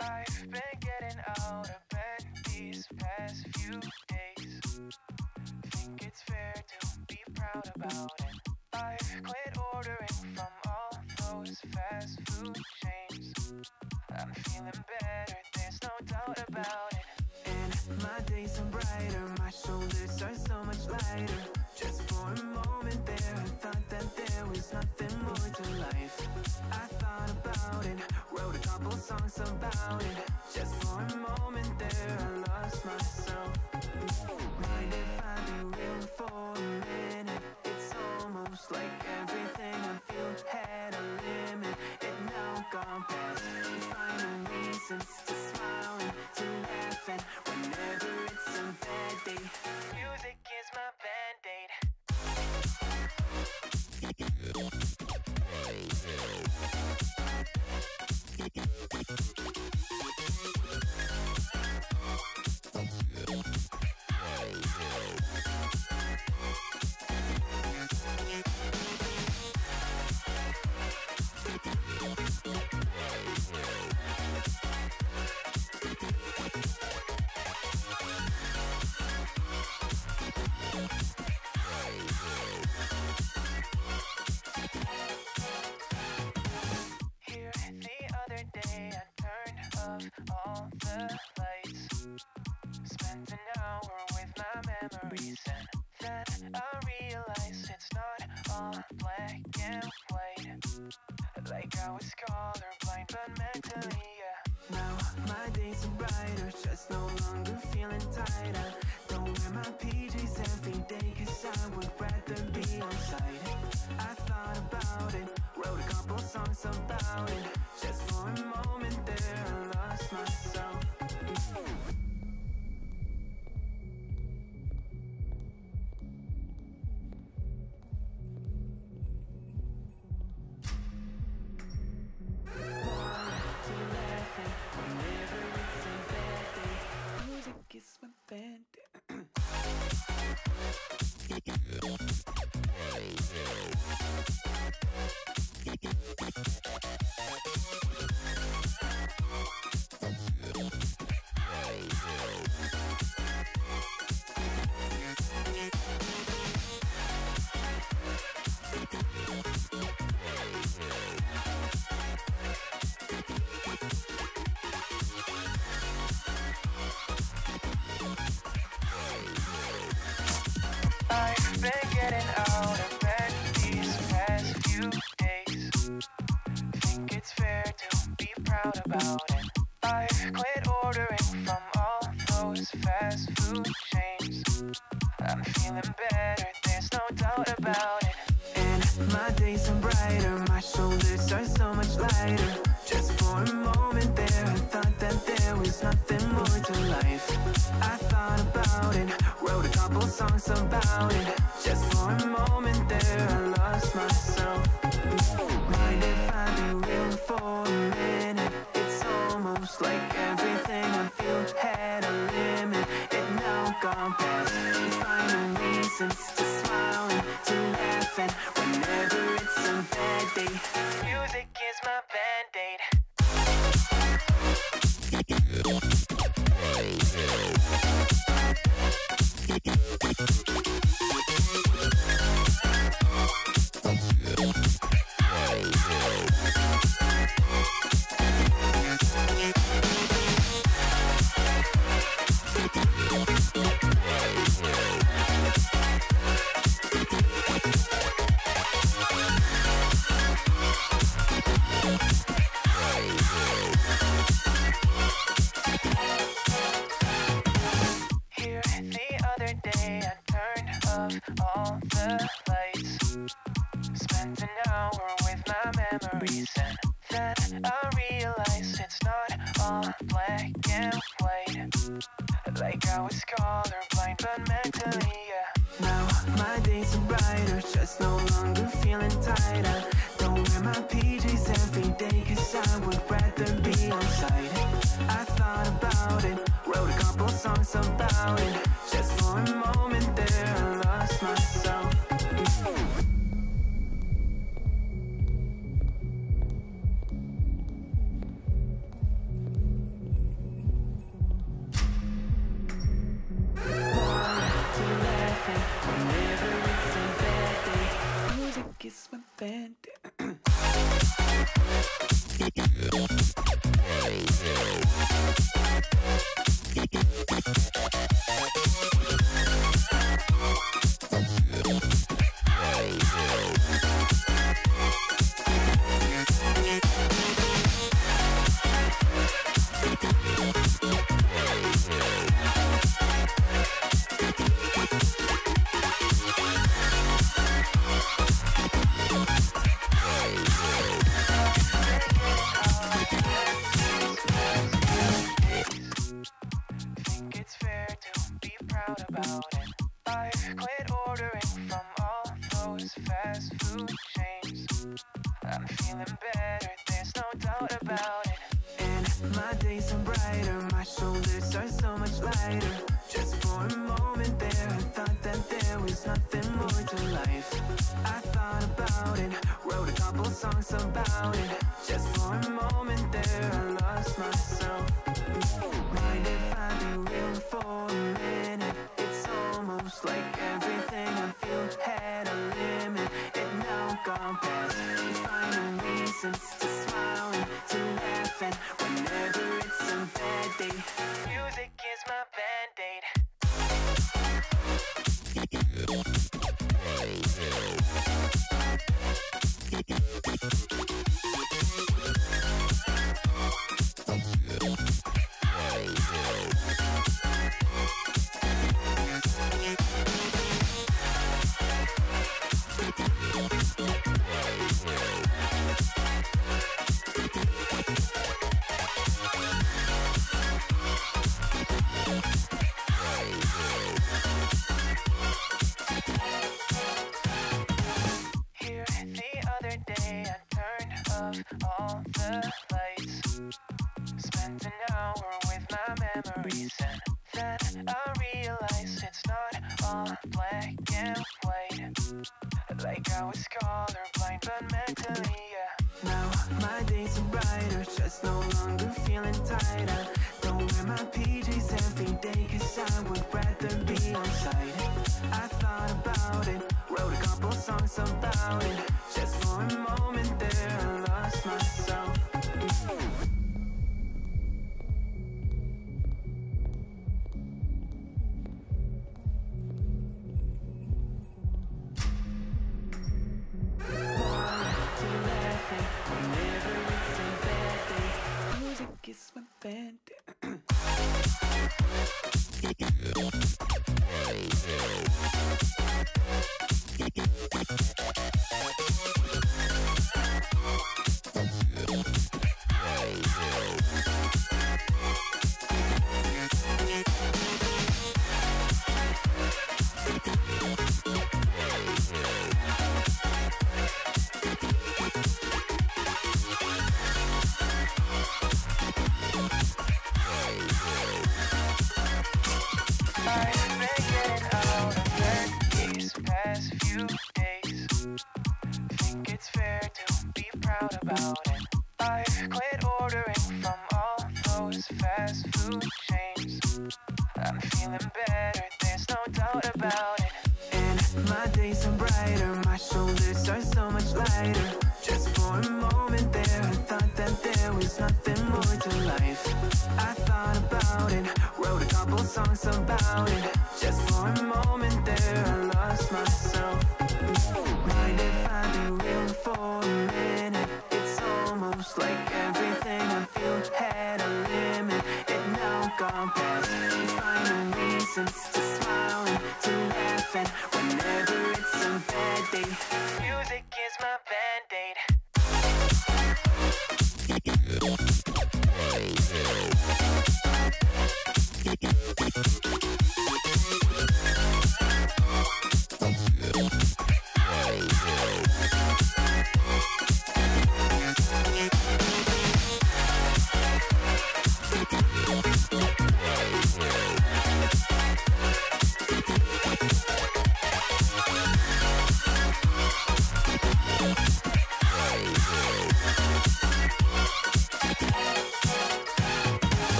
I've been getting out of bed these past few days. Think it's fair to be proud about it. I've quit ordering from all those fast food chains. I'm feeling better, there's no doubt about it. And my days are brighter, my shoulders are so much lighter. Just for a moment there, I thought that there was nothing more to life. I thought about it, wrote a couple songs about it. Just for a moment there, I lost myself. Mind if I be real for a minute? It's almost like everything I feel had a limit. It now gone past, I'm finding reasons to smile and to laugh, and whenever it's a bad day, music is my band-aid. All the lights, spent an hour with my memories, and then I realized it's not all black and white. Like I was colorblind, but mentally, yeah. Now my days are brighter, just no longer feeling tighter. Don't wear my PJs every day, cause I would rather be on site. I thought about it, wrote a couple songs about it. Just for a moment there, I lost myself. Whenever it's a bad day, music is my band. I've been getting out of bed these past few days. Think it's fair to be proud about it. I've quit ordering from all those fast food chains. I'm feeling better, there's no doubt about it. And my days are brighter, my shoulders are so much lighter. Just for a moment there, I thought that there was nothing more to life. I thought about it, wrote a couple songs about it. Just for a moment there, I lost myself. Mind if I be real for a minute? It's almost like everything I feel had a limit. It now gone past, I'm finding reasons to smile and to laugh, and whenever it's a bad day, music is my band-aid. All the lights, spent an hour with my memories, and then I realized it's not all black and white. Like I was colorblind, but mentally, yeah. Now my days are brighter, just no longer feeling tighter. Don't wear my PJs every day, cause I would rather be on site. I thought about it, wrote a couple songs about it. Just for a moment there, I lost myself.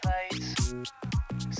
repente.